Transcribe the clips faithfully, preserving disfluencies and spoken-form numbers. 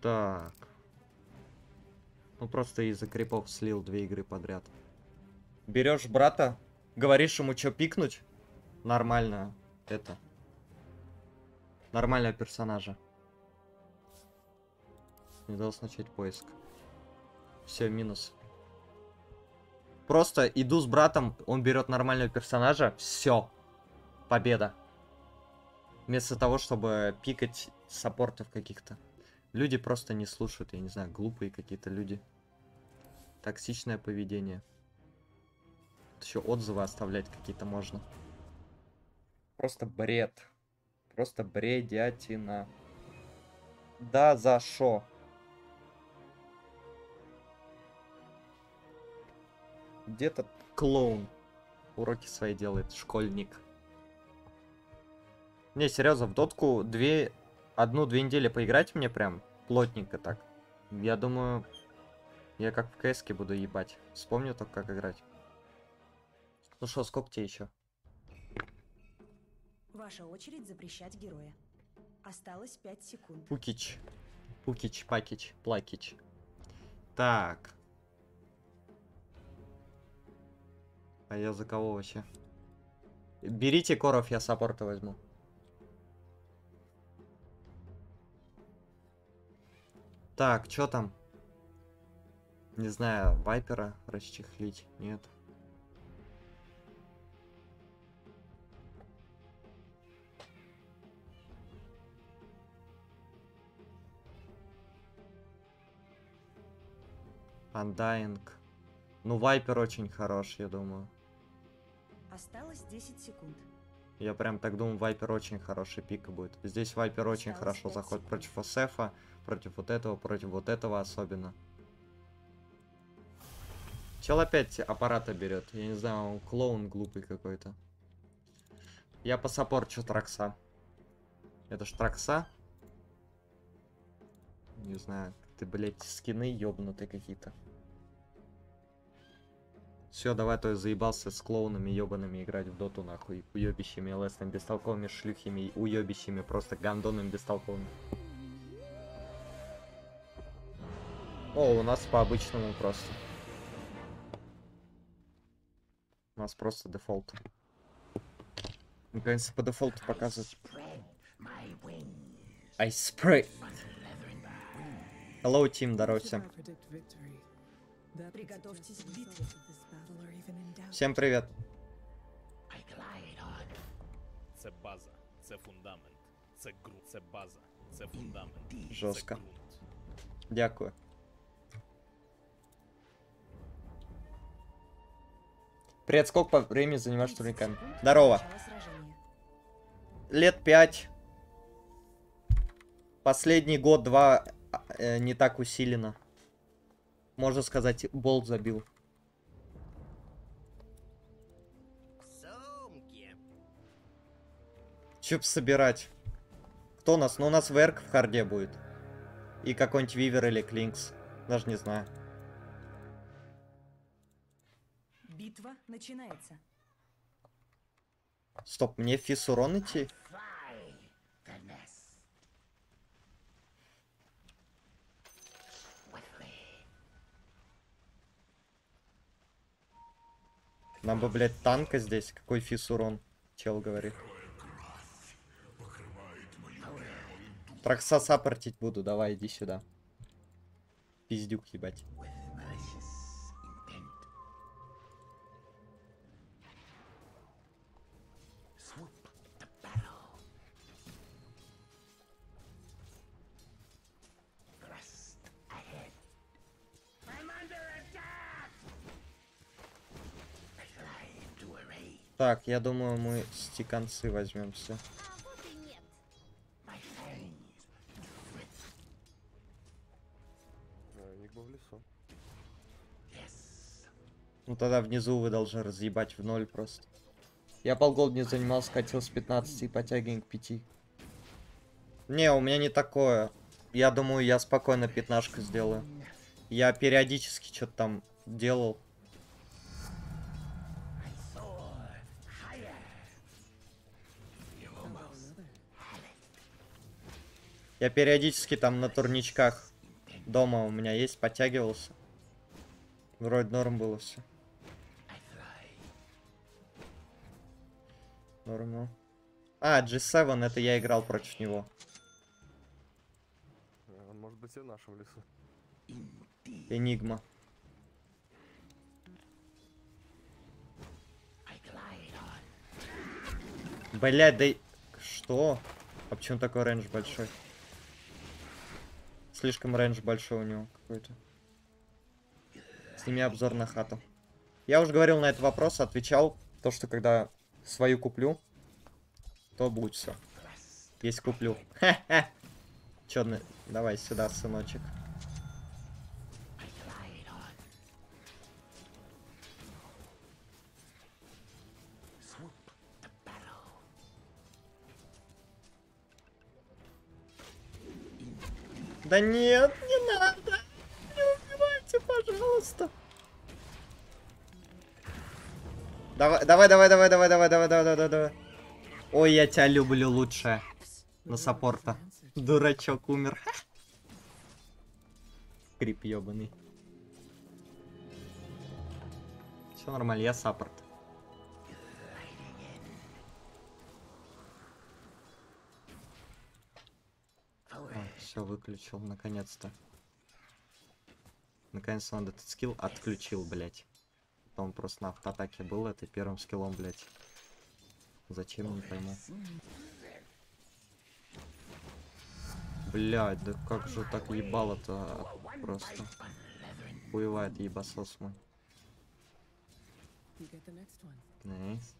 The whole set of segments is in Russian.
Так. Ну просто из-за крипов слил две игры подряд. Берешь брата, говоришь ему, что пикнуть. Нормально это. Нормального персонажа. Не должен начать поиск. Все, минус. Просто иду с братом, он берет нормального персонажа. Все. Победа. Вместо того, чтобы пикать саппортов каких-то. Люди просто не слушают, я не знаю, глупые какие-то люди. Токсичное поведение. Тут еще отзывы оставлять какие-то можно. Просто бред. Просто бредятина. Да за шо? Где-то клоун уроки свои делает, школьник. Не, серьезно, в дотку две... Одну-две недели поиграть мне прям плотненько так. Я думаю, я как в кс-ке буду ебать. Вспомню только, как играть. Ну что, сколько тебе еще? Ваша очередь запрещать героя. Осталось пять секунд. Пукич. Пукич, пакич, плакич. Так. А я за кого вообще? Берите коров, я саппорта возьму. Так, чё там? Не знаю, вайпера расчехлить? Нет. Undying. Ну, вайпер очень хорош, я думаю. Осталось десять секунд. Я прям так думаю, вайпер очень хороший пик будет. Здесь вайпер очень Осталось хорошо заходит секунд. Против Осефа, против вот этого, против вот этого особенно. Чел опять аппарата берет. Я не знаю, он клоун глупый какой-то. Я посаппорчу Тракса. Это ж Тракса? Не знаю. Ты, блядь, скины ёбнутые какие-то. Все, давай, то я заебался с клоунами ёбаными играть в доту, нахуй. Уёбищами, лесными, бестолковыми, шлюхими, уёбищами, просто гандонами бестолковыми. О, у нас по-обычному просто. У нас просто дефолт. Наконец-то по дефолту показывать. I spray. Hello, team, здорово всем. Приготовьтесь к битве. Всем привет. Це база, це фундамент, це грунт, це база, це фундамент. Жестко. Дякую. Привет, сколько по времени занимаешь турниками? Здорово. Лет пять. Последний год-два э, не так усиленно. Можно сказать, болт забил. Чё собирать? Кто у нас? Ну, у нас верк в харде будет. И какой-нибудь вивер или клинкс. Даже не знаю. Битва начинается. Стоп, мне фис урон идти? Нам бы, блядь, танка здесь. Какой фис урон? Чел говорит. Тракса саппортить буду. Давай, иди сюда. Пиздюк, ебать. Так, я думаю, мы стиканцы возьмемся. Ну тогда внизу вы должны разъебать в ноль просто. Я полгода не занимался, хотел с пятнадцати и потягиваем к пяти. Не, у меня не такое. Я думаю, я спокойно пятнашку сделаю. Я периодически что-то там делал. Я периодически там на турничках Дома у меня есть, подтягивался. Вроде норм было все. Нормально. А, джи семь, это я играл против него. Он может быть и в нашем лесу. Энигма. Блять, да... Что? А почему такой рейндж большой? Слишком рейндж большой у него какой-то. Сними обзор на хату. Я уже говорил на этот вопрос, отвечал. То, что когда свою куплю, то будет все. Если куплю. Ха-ха. Черный, давай сюда, сыночек. Да нет, не надо. Не убивайте, пожалуйста. Давай, давай, давай, давай, давай, давай, давай, давай, давай, давай. Ой, я тебя люблю лучше. На саппорта. Дурачок умер. Крип ёбаный. Все нормально, я саппорт. Все, выключил, наконец-то. Наконец-то он этот скилл отключил, блять. Он просто на автоатаке был, это первым скиллом, блять. Зачем, не пойму. Блять, да как же так ебало-то просто. Хуевает ебасос мой. Найс.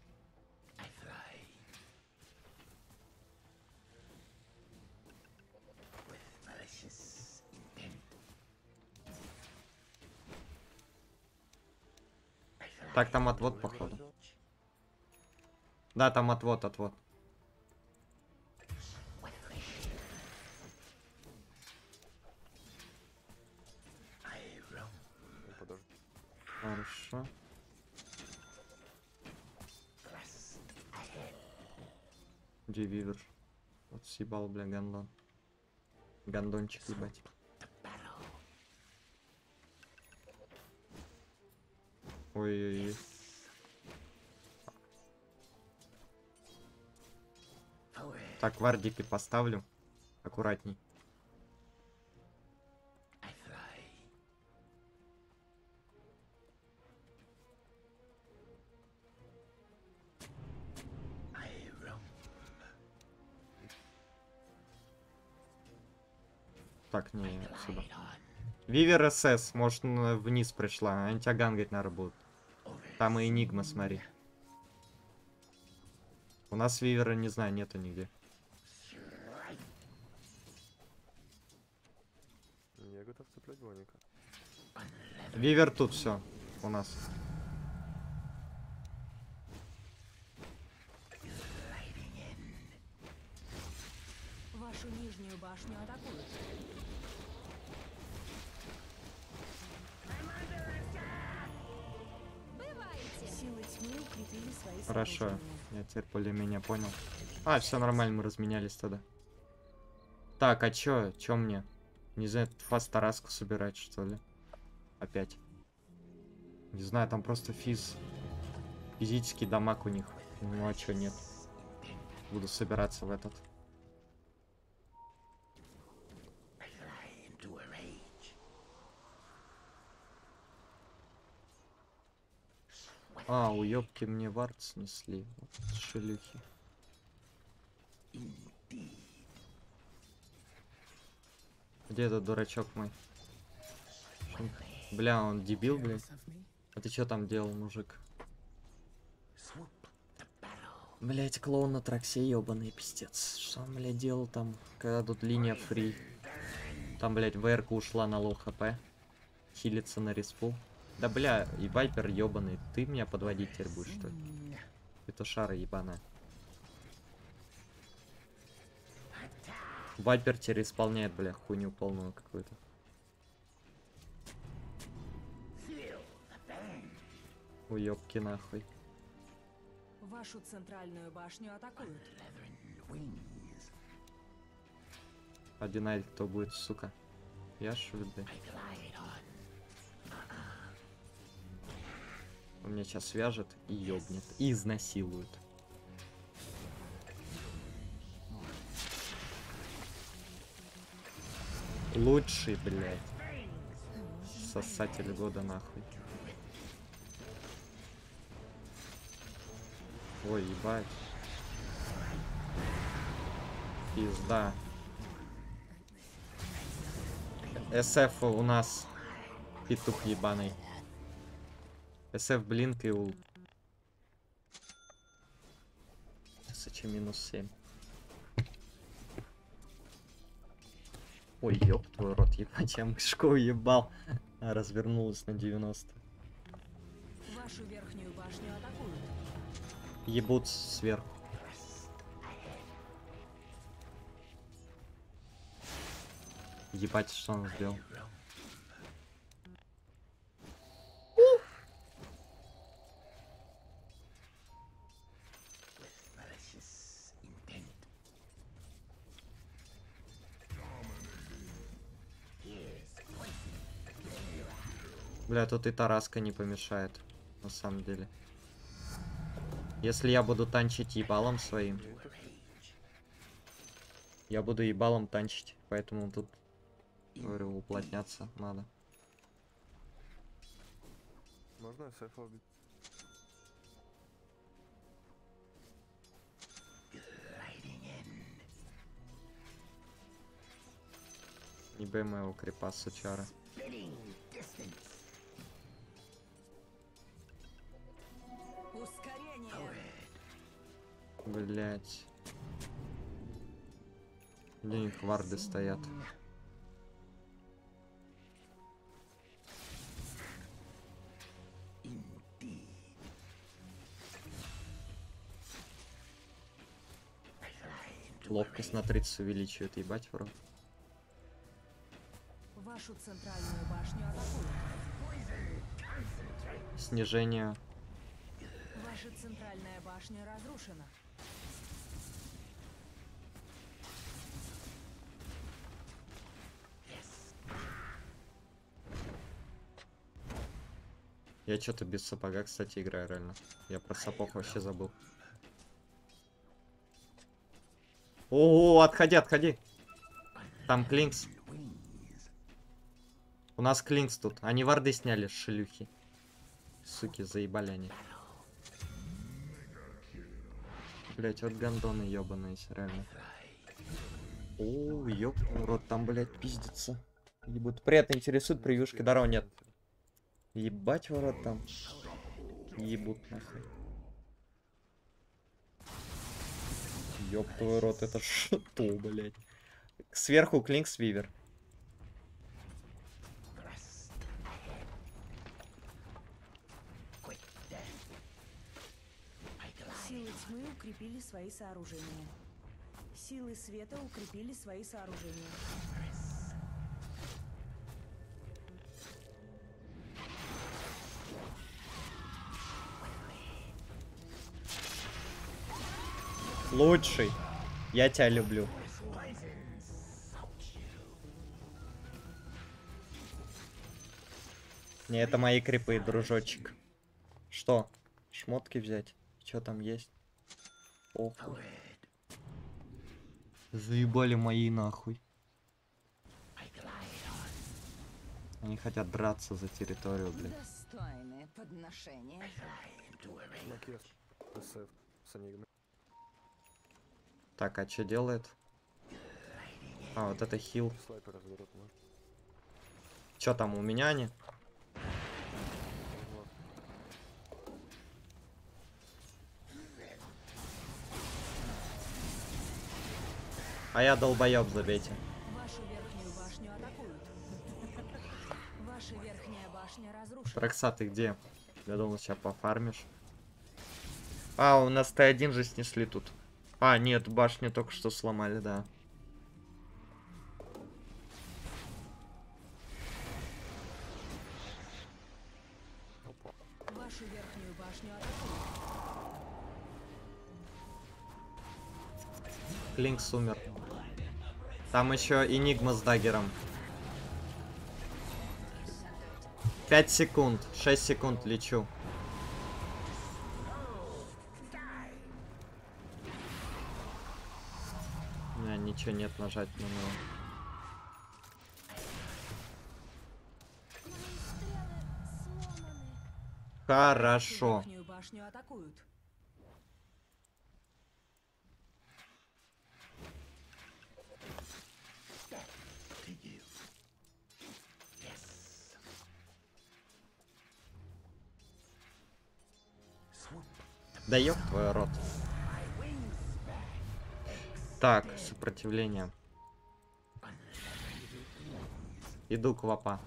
Так, там отвод, походу. Да, там отвод, отвод. Хорошо. Где вивер? Вот съебал, бля, гондон. Гондончик, ебать. Ой-ой-ой. Так, вардики поставлю. Аккуратней. Так, не, сюда. Вивер СС, может, вниз пришла. Они тебя гангать, наверное, будут. Там и Энигма, смотри. У нас вивера, не знаю, нету нигде. Я готов цеплять воника. Вивер тут все у нас. Вашу нижнюю башню атакуют. Хорошо, я теперь более-менее понял. А, все нормально, мы разменялись тогда. Так, а чё? Чё мне? Не знаю, фаст тараску собирать, что ли? Опять. Не знаю, там просто физ. Физический дамаг у них. Ну а чё нет? Буду собираться в этот. А, уёбки мне вард снесли. Вот шелюхи. Где этот дурачок мой? Бля, он дебил, блядь. А ты чё там делал, мужик? Блять, клоун на траксе, ёбаный пиздец. Что он, блядь, делал там, когда тут линия фри? Там, блядь, ВРК ушла на лоу хп. Хилится на респу. Да бля, и вайпер ебаный, ты меня подводить теперь будешь, что ли? Это шара ебаная. Вайпер теперь исполняет, бля, хуйню полную какую-то. Уёбки нахуй. Вашу центральную башню атакуют. Один айль кто будет, сука? Я шульды. Он меня сейчас свяжет и ёбнет. И изнасилует. Лучший, блядь. Сосатель года нахуй. Ой, ебать. Пизда. эс эф у нас петух ебаный. эс эф блинк и ул. эс эч минус семь. Ой, ёб твой рот, ебать, я мышку уебал. А, развернулась на девяносто. Вашу верхнюю башню атакуют. Ебут сверху. Ебать, что он сделал. Бля, тут и тараска не помешает, на самом деле. Если я буду танчить ебалом своим, я буду ебалом танчить, поэтому тут, говорю, уплотняться надо. Можно эс эф убить? Не бей моего крипа, сучара. Блять. Где у них варды стоят? Ловкость на тридцать увеличивает, ебать, вру. Вашу центральную башню атакуют. Снижение. Ваша центральная башня разрушена. Я что-то без сапога, кстати, играю реально. Я про сапог вообще забыл. О, отходи, отходи. Там клинкс. У нас клинкс тут. Они варды сняли, шелюхи. Суки, заебали они. Блять, вот гандоны ебаные, реально. О, ёб, урод, там, блять, пиздится. Ебут. Приятно интересует превьюшки. Даро нет. Ебать, урод там. Ебут нахуй. Ёб твой рот, это что, блядь? Сверху клинкс вивер. Силы тьмы укрепили свои сооружения. Силы света укрепили свои сооружения. Лучший. Я тебя люблю. Не, это мои крипы, дружочек. Что? Шмотки взять? Что там есть? Оху. Заебали мои нахуй. Они хотят драться за территорию, блин. Так, а что делает? А, вот это хил. Чё там у меня они? А я долбоёб, забейте. Вашу верхнюю башню атакуют. Ваша верхняя башня разрушена. Прокса, ты где? Я думал, сейчас пофармишь. А, у нас тэ один же снесли тут. А, нет, башню только что сломали, да. Вашу верхнюю башню атакуют. Клинкс умер. Там еще Энигма с даггером. пять секунд, шесть секунд лечу. У меня ничего нет нажать на него. Хорошо. Да ёб твой рот. Так, сопротивление. Иду к лапа.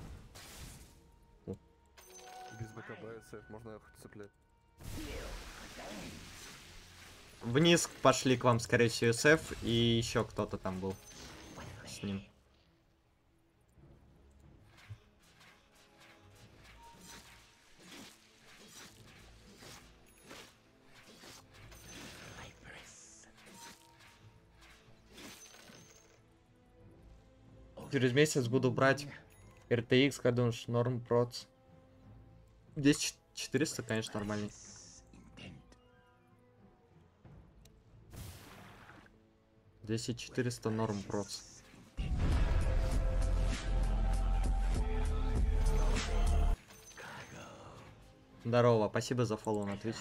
Без бэ ка бэ эс эф можно цеплять. Вниз пошли к вам, скорее всего, эс эф и еще кто-то там был с ним. Через месяц буду брать эр тэ икс, когда он норм проц. Здесь четыреста, конечно, нормальный. Здесь и четыреста норм проц. Здорово, спасибо за фоллоу на Twitch.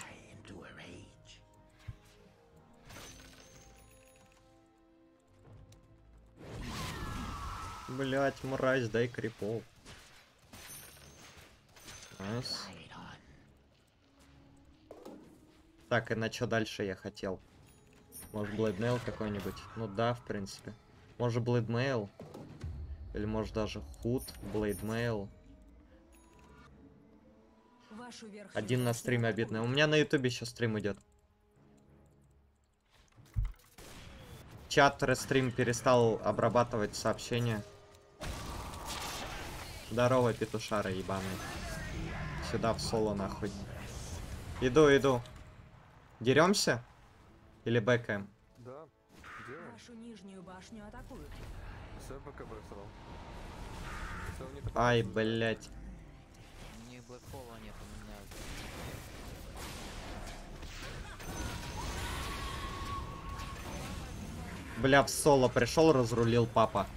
Блять, мразь, дай крипов. Раз. Так, и на что дальше я хотел? Может, Blade Mail какой-нибудь? Ну да, в принципе. Может, Blade Mail? Или может даже худ Blade Mail? Один на стриме обидно. У меня на ютубе еще стрим идет. Чат рестрим перестал обрабатывать сообщения. Здорово, петушара ебаный. Сюда в соло нахуй. Иду, иду. Деремся? Или бэкаем? Да. Нашу нижнюю башню атакуют. Ай, блять. Мне Black Hole не поменяют. Бля, в соло пришел, разрулил папа.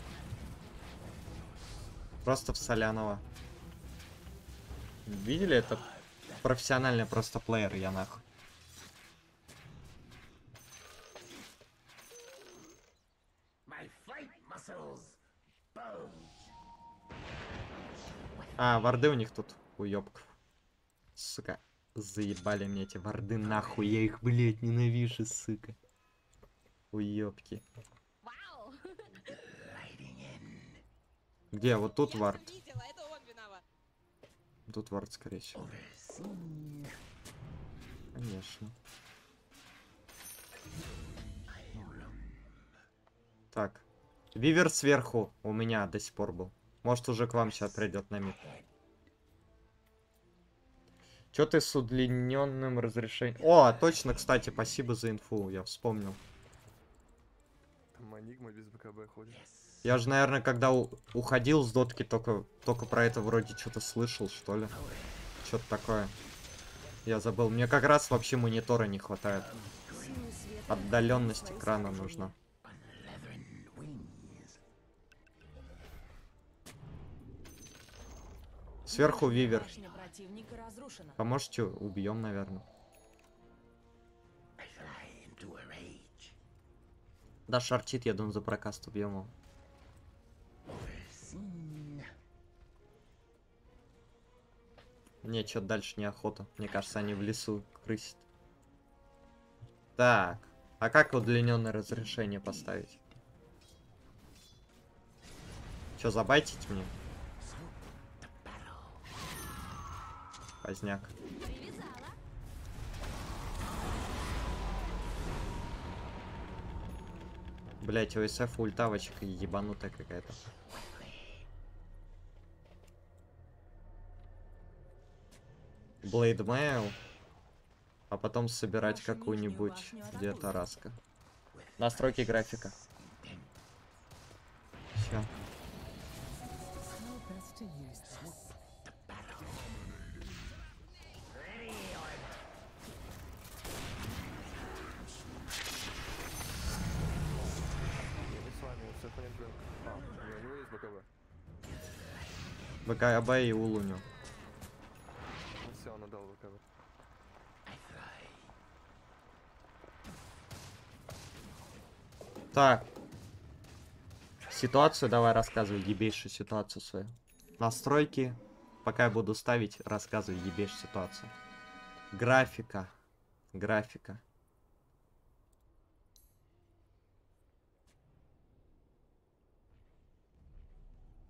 Просто в соляного. Видели, это профессиональный просто плеер, я нахуй. А, варды у них тут, уёбков. Сука, заебали мне эти варды нахуй, я их, блядь, ненавижу, сука. Уёбки. Где, вот тут вард? Тут вард, скорее всего. Конечно. Так. Вивер сверху у меня до сих пор был. Может, уже к вам сейчас придет на мид. Чё ты с удлиненным разрешением? О, точно, кстати, спасибо за инфу, я вспомнил. Манигма без бэ ка бэ ходит. Я же, наверное, когда уходил с дотки, только, только про это вроде что-то слышал, что ли. Что-то такое. Я забыл. Мне как раз вообще монитора не хватает. Отдаленность экрана нужна. Сверху вивер. Поможете? Убьем, наверное. Да, шарчит, я думаю, за прокаст убьем его. Мне что-то дальше неохота. Мне кажется, они в лесу крысят. Так. А как удлиненное разрешение поставить? Че, забайтить мне? Поздняк. Блять, ОСФ ультавочка ебанутая какая-то. Blade Mail, а потом собирать какую-нибудь где-то раска. Настройки графика. Все. А, у него есть БКБ. БКБ и Улу у него. Ну все, он отдал БКБ. Так. Ситуацию давай рассказывай, ебейшую ситуацию свою. Настройки. Пока я буду ставить, рассказывай ебейшую ситуацию. Графика. Графика.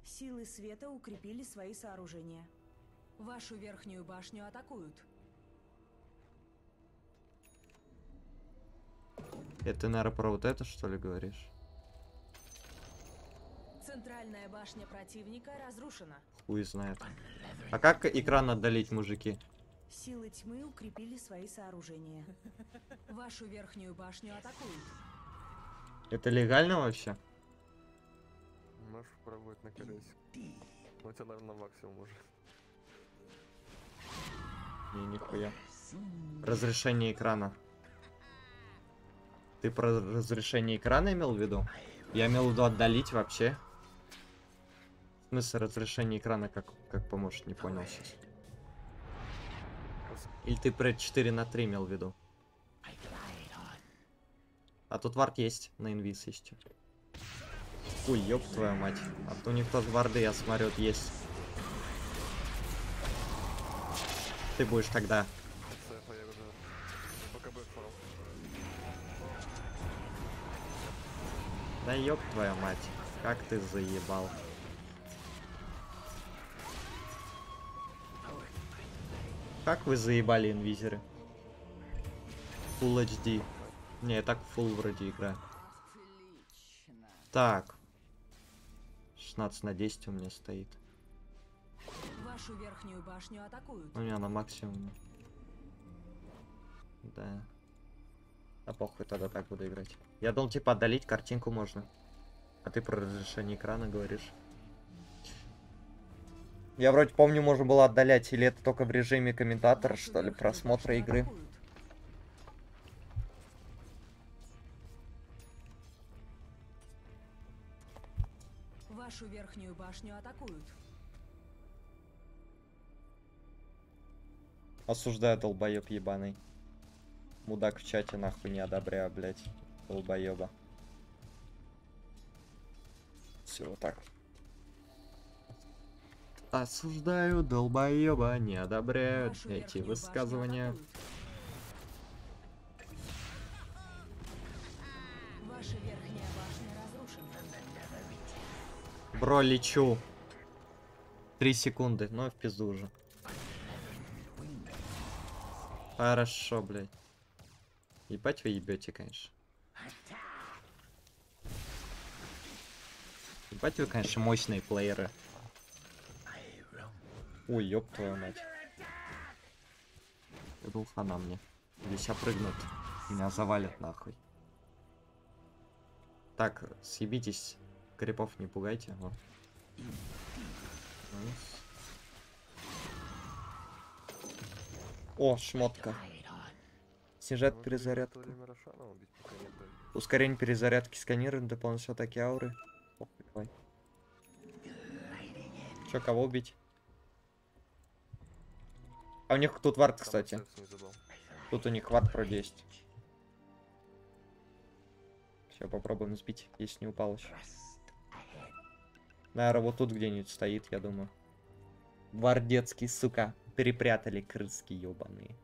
Силы света укрепили свои сооружения. Вашу верхнюю башню атакуют. Это, наверное, про вот это, что ли, говоришь? Центральная башня противника разрушена. Хуй знает. А как экран отдалить, мужики? Силы тьмы укрепили свои сооружения. Вашу верхнюю башню атакуют. Это легально вообще? Можешь пробовать на колесе. Ну, тебя, наверное, максимум уже. Не, нихуя. Разрешение экрана. Ты про разрешение экрана имел в виду? Я имел в виду отдалить вообще. В смысле разрешение экрана как, как поможет, не понял сейчас. Или ты про четыре на три имел в виду? А тут вард есть, на инвиз есть. Ой, ёб твою мать. А то у них тут варды, я смотрю, есть. Ты будешь тогда. Да ёб твою мать. Как ты заебал. Как вы заебали, инвизеры. Full эйч ди. Не, я так full вроде играю. Так. шестнадцать на десять у меня стоит. Вашу верхнюю башню атакуют. У меня на максимум. Да. А похуй, тогда так буду играть. Я думал, типа, отдалить картинку можно. А ты про разрешение экрана говоришь. Я вроде помню, можно было отдалять. Или это только в режиме комментатора, вашу что ли, просмотра игры. Атакуют. Вашу верхнюю башню атакуют. Осуждаю, долбоеб ебаный. Мудак в чате, нахуй, не одобряю, блять, долбоеба. Все вот так. Осуждаю, долбоеба, не одобряю вашу эти высказывания. Ваша верхняя башня разрушена. Бро, лечу. Три секунды, но в пизду уже. Хорошо, блядь. Ебать вы ебете, конечно. Ебать вы, конечно, мощные плееры. Ой, ёб твою мать. Я был фана мне. Здесь опрыгнут. Меня завалят нахуй. Так, съебитесь. Крипов не пугайте. Вот. О, шмотка. Снижает перезарядку. Ускорение перезарядки, сканирование, дополнительные атаки ауры. О, давай. Че, кого убить? А у них тут вард, кстати. Тут у них вард про десять. Все, попробуем сбить, если не упал еще. Наверное, вот тут где-нибудь стоит, я думаю. Вардецкий, сука. Перепрятали крыски ебаные.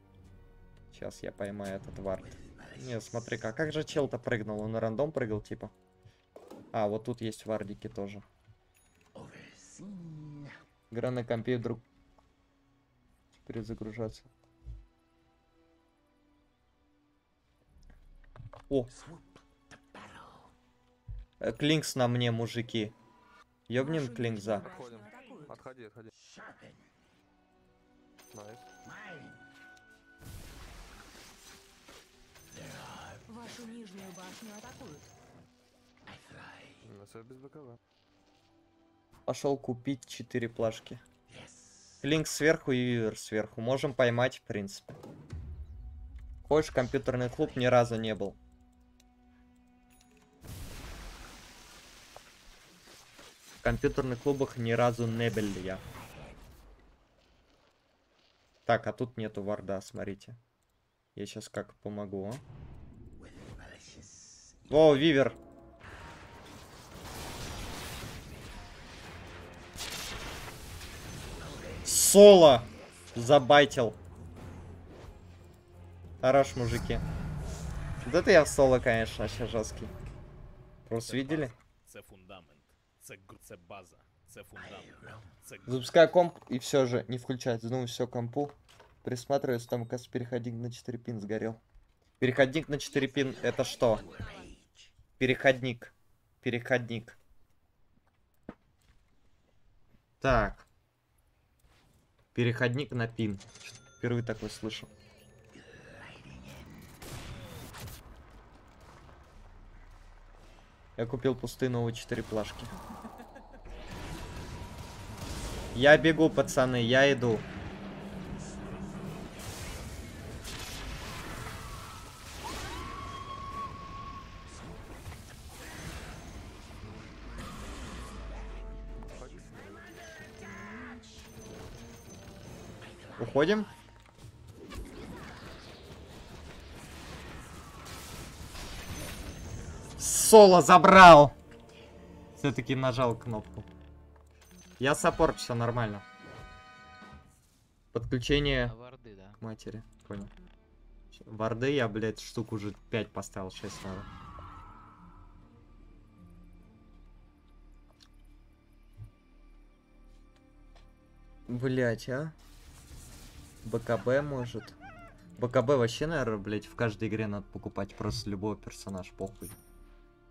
Сейчас я поймаю этот вард. Не, смотри-ка, а как же чел-то прыгнул? Он на рандом прыгал, типа? А, вот тут есть вардики тоже. Игра на компе вдруг перезагружаться. О! Клинкс на мне, мужики. Ёбнем клинкза. Отходим. Отходи, отходи. Вашу нижнюю башню атакуют. Пошел купить четыре плашки. Клинк сверху и ювер сверху. Можем поймать, в принципе. Хочешь, компьютерный клуб ни разу не был. компьютерных клубах ни разу не был я. Так, а тут нету варда, смотрите. Я сейчас как помогу. О, вивер. Соло. Забайтил. Хорош, мужики. Вот это я в соло, конечно, вообще жесткий. Просто видели? Запускай комп и все же не включать. Ну все, компу. Присматриваюсь, там, кажется, переходник на четыре пин сгорел. Переходник на четыре пин это что? Переходник. Переходник. Так. Переходник на пин. Впервые такой слышу. Я купил пустые новые четыре плашки. Я бегу, пацаны, я иду. Уходим. Соло забрал. Все-таки нажал кнопку. Я саппорт, все нормально. Подключение варды, да? К матери. Понял. Варды я, блядь, штуку уже пять поставил, шесть надо. Блять, а? БКБ может. БКБ вообще, наверное, блять, в каждой игре надо покупать. Просто любого персонажа, похуй.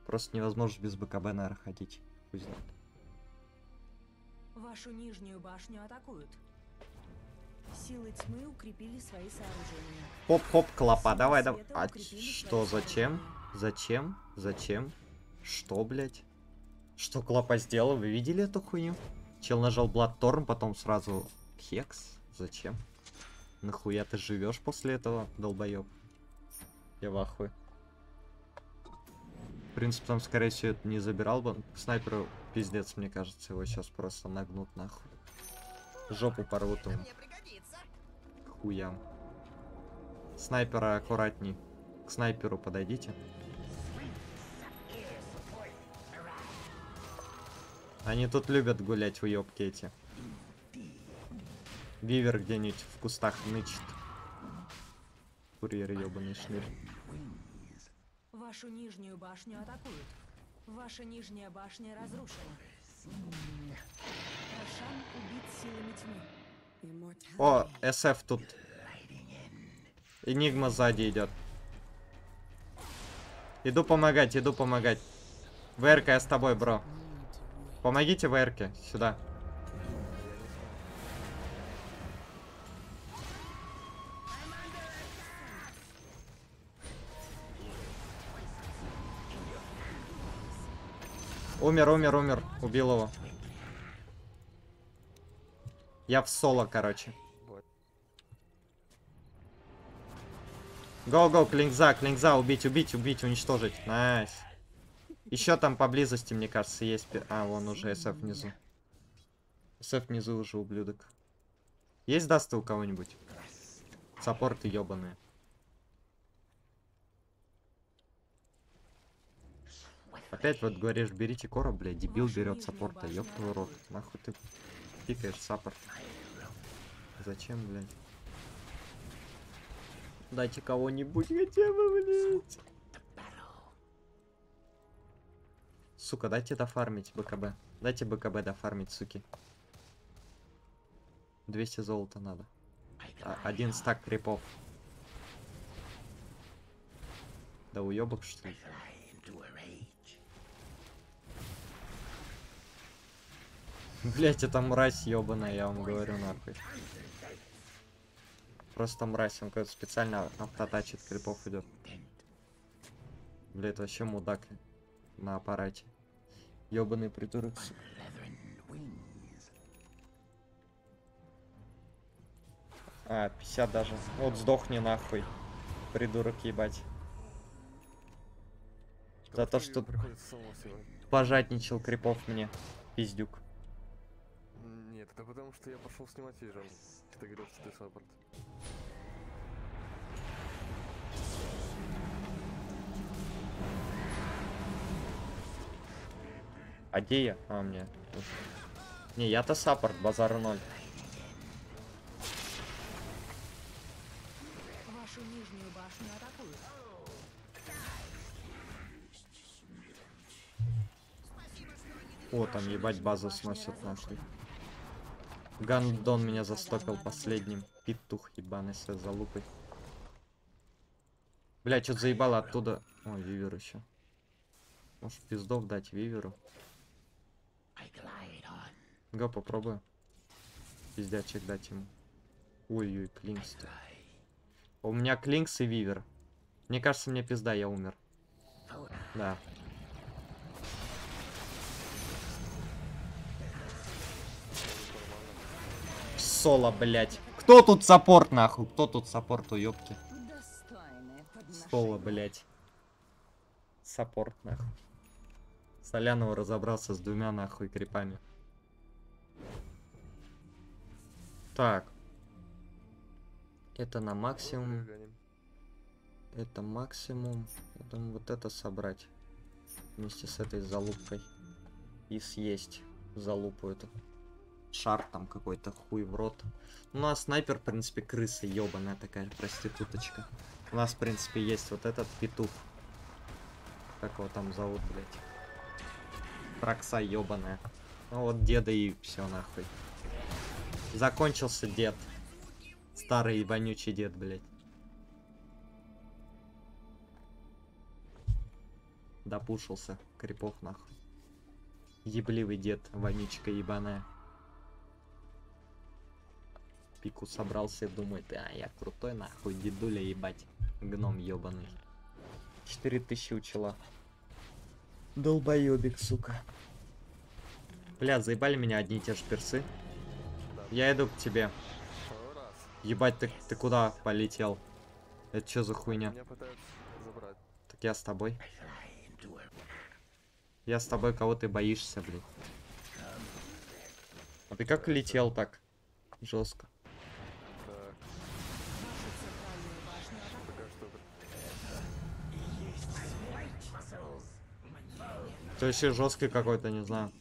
Просто невозможно без БКБ, наверное, ходить. Пусть знает. Вашу нижнюю башню атакуют. Силы тьмы укрепили свои сооружения. Хоп-хоп, клопа, давай, давай. А что, зачем? Зачем? Зачем? Что, блять? Что клопа сделал? Вы видели эту хуйню? Чел нажал Бладторм, потом сразу Хекс. Зачем? Нахуя ты живешь после этого, долбоёб? Я в ахуе. В принципе, там, скорее всего, это не забирал бы. Снайперу пиздец, мне кажется, его сейчас просто нагнут нахуй. Жопу порвут ему. Хуям. Снайпера аккуратней. К снайперу подойдите. Они тут любят гулять, уёбки эти. Вивер где-нибудь в кустах нычет. Курьер, ёбаный шнырь. Вашу нижнюю башню атакуют. Ваша нижняя башня разрушена. Рошан убит силами тьмы. О, эс эф тут. Энигма сзади идет. Иду помогать, иду помогать. ВРК, я с тобой, бро. Помогите ВРК, сюда. Умер, умер, умер. Убил его. Я в соло, короче. Гоу-гоу, клинкза, клинкза, убить, убить, убить, уничтожить. Найс. Еще там поблизости, мне кажется, есть... А, вон уже эс эф внизу. эс эф внизу уже, ублюдок. Есть дасты у кого-нибудь? Саппорты ёбаные. Опять вот говоришь, берите короб, блядь, дебил берет саппорта, ёб твой рот. Нахуй ты пикаешь саппорт. Зачем, блядь? Дайте кого-нибудь хотя бы, блядь. Сука, дайте дофармить БКБ. Дайте БКБ дофармить, суки. двести золота надо. Один стак крипов. Да уёбок, что ли? Блять, это мразь ёбаная, я вам говорю, нахуй. Просто мразь, он как-то специально автотачит, крипов идет. Блять, вообще мудак на аппарате. Ёбаный придурок. А, пятьдесят даже. Вот сдохни нахуй, придурок ебать. За то, что пожадничал крипов мне. Пиздюк. Нет, это потому что я пошел снимать вижу. Ты говорил, что ты саппорт. А где я? А, мне. Не, я-то саппорт, базар ноль. Вашу нижнюю башню атакуют. О, там ебать базу сносят нахуй. Гандон меня застопил последним. Петух ебаный со залупой. Бля, что-то заебало оттуда. Ой, вивер еще. Может пиздов дать виверу? Го, попробую. Пиздячек дать ему. Ой-ой, клинкс. У меня клинкс и вивер. Мне кажется, мне пизда, я умер. Да. Соло, блять. Кто тут саппорт, нахуй? Кто тут саппорт, уёбки? Соло, блять. Саппорт, нахуй. Солянова разобрался с двумя, нахуй, крипами. Так. Это на максимум. Это максимум. Я думаю, вот это собрать. Вместе с этой залупкой. И съесть залупу эту. Шар там какой-то, хуй в рот. Ну а снайпер, в принципе, крыса ебаная такая, проституточка. У нас, в принципе, есть вот этот петух. Как его там зовут, блядь? Прокса ебаная. Ну вот деда и все нахуй. Закончился дед. Старый вонючий дед, блядь. Допушился. Крипов нахуй. Ебливый дед, вонючка ебаная. Пику собрался и думает, а я крутой нахуй, дедуля ебать, гном ебаный. четыре тысячи учила. Долбоебик, сука. Бля, заебали меня одни и те же персы. Я иду к тебе. Ебать, ты, ты куда полетел? Это что за хуйня? Так я с тобой. Я с тобой, кого ты боишься, блин? А ты как летел так? Жестко. То есть жесткий какой-то, не знаю.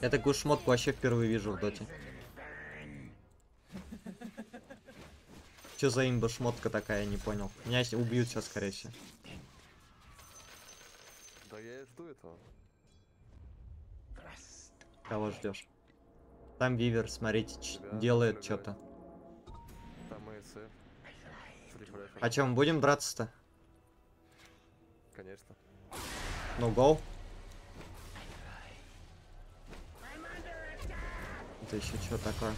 Я такую шмотку вообще впервые вижу в доте. Че за имба шмотка такая, я не понял. Меня убьют сейчас, скорее всего. Да я жду этого. Кого ждешь? Там вивер, смотрите, тебя делает что-то. А чем будем драться-то? Конечно. Ну гоу. Это еще что такое?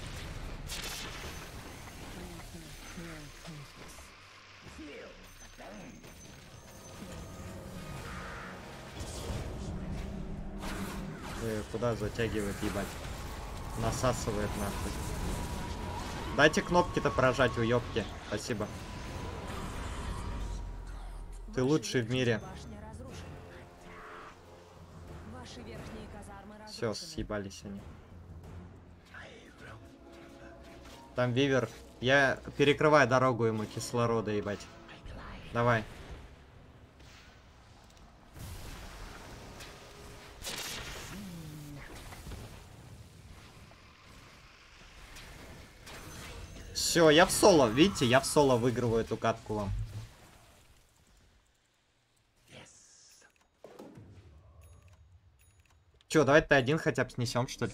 Э, куда затягивает, ебать? Насасывает нахуй. Дайте кнопки-то прожать, уёбки. Спасибо. Ты лучший в мире. Все, съебались они. Там вивер. Я перекрываю дорогу ему кислорода, ебать. Давай. Все, я в соло. Видите, я в соло выигрываю эту катку вам. Че, давай ты один хотя бы снесем, что ли?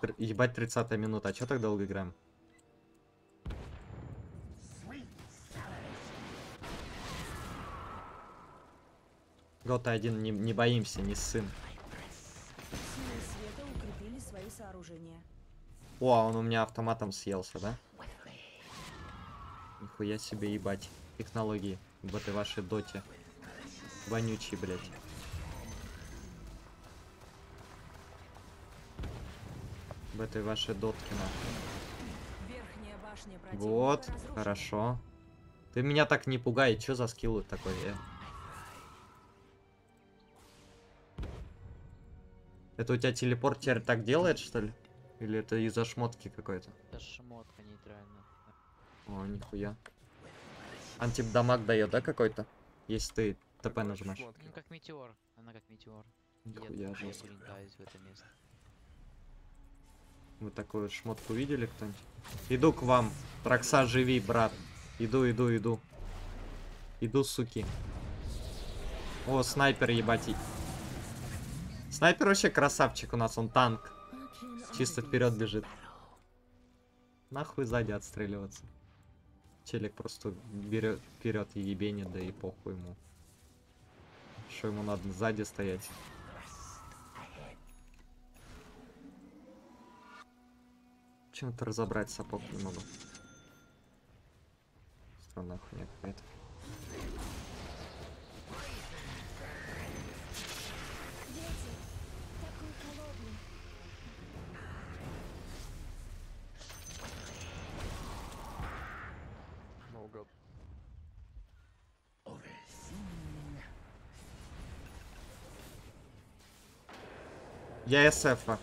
Тр ебать, тридцатая минута. А че так долго играем? Гота один, не, не боимся, не сын. О, а он у меня автоматом съелся, да? Нихуя себе, ебать. Технологии в этой вашей доте. Вонючий, блядь. В этой вашей дотке нахуй. Вот, хорошо. Ты меня так не пугай, чё за скилл такой? Э? Это у тебя телепортер так делает, что ли? Или это из-за шмотки какой-то? Это шмотка нейтральная. О, нихуя. Антидамаг дает, да, какой-то? Если ты ТП нажимаешь. Ну, как метеор. Она как метеор. Нихуя жестко. Я прилетаюсь в это место. Вы такую шмотку видели кто-нибудь? Иду к вам. Тракса, живи, брат. Иду, иду, иду. Иду, суки. О, снайпер, ебать. Снайпер вообще красавчик у нас, он танк. Чисто вперед бежит. Нахуй сзади отстреливаться. Челик просто берет вперед и ебенит, да и похуй ему. Что ему надо сзади стоять? Чем-то разобрать сапог не могу. Странная хуйня какая-то. Я эс эфа.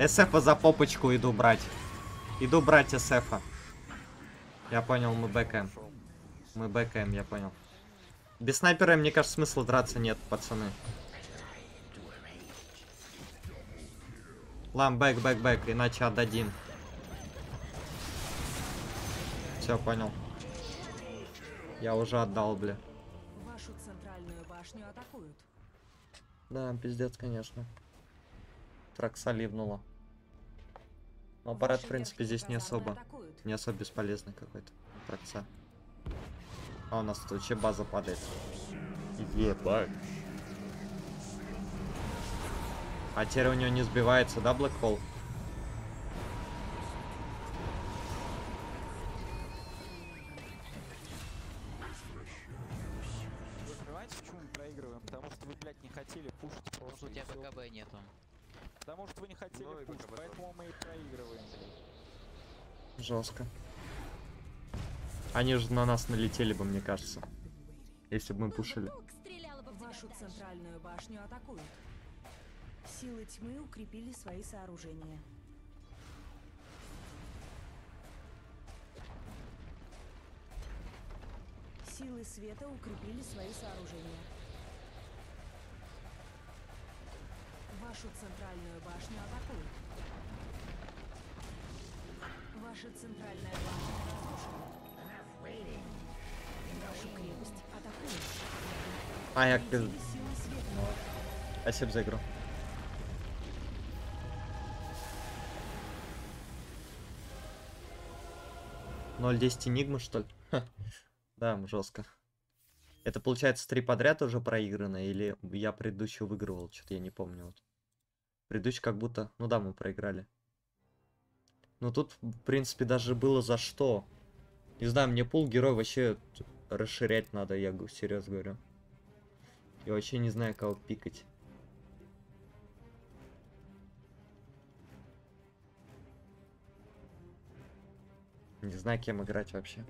эс эфа за попочку иду брать. Иду брать эс эфа. Я понял, мы бэкаем. Мы бэкаем, я понял. Без снайпера, мне кажется, смысла драться нет, пацаны. Лам, бэк, бэк, бэк, иначе отдадим. Все, понял. Я уже отдал, бля. Вашу центральную башню атакуют. Да, пиздец, конечно. Тракса ливнула. Но аппарат, в принципе, здесь не особо. Не особо бесполезный какой-то. Тракса. А у нас тут вообще база падает. Ебать. А теперь у него не сбивается, да, Black Hole? Вы понимаете, почему мы проигрываем? Потому что вы, блядь, не хотели пушить. Потому что у тебя бэ ка бэ нету. Потому что вы не хотели ну, пушить, бэ ка бэ, поэтому мы и проигрываем. Жестко. Они же на нас налетели бы, мне кажется. Если бы мы пушили. Вашу центральную башню атакуют. Силы тьмы укрепили свои сооружения. Силы света укрепили свои сооружения. Вашу центральную башню атакуют. Ваша центральная башня разрушена. Вашу крепость атакуют. А я как... Спасибо за игру. ноль десять энигма, что ли? Да, жестко. Это получается три подряд уже проиграно, или я предыдущую выигрывал? Что-то я не помню. Вот. Предыдущий как будто... Ну да, мы проиграли. Но тут, в принципе, даже было за что. Не знаю, мне пул героя вообще расширять надо, я серьезно говорю. Я вообще не знаю, кого пикать. Не знаю, кем играть вообще.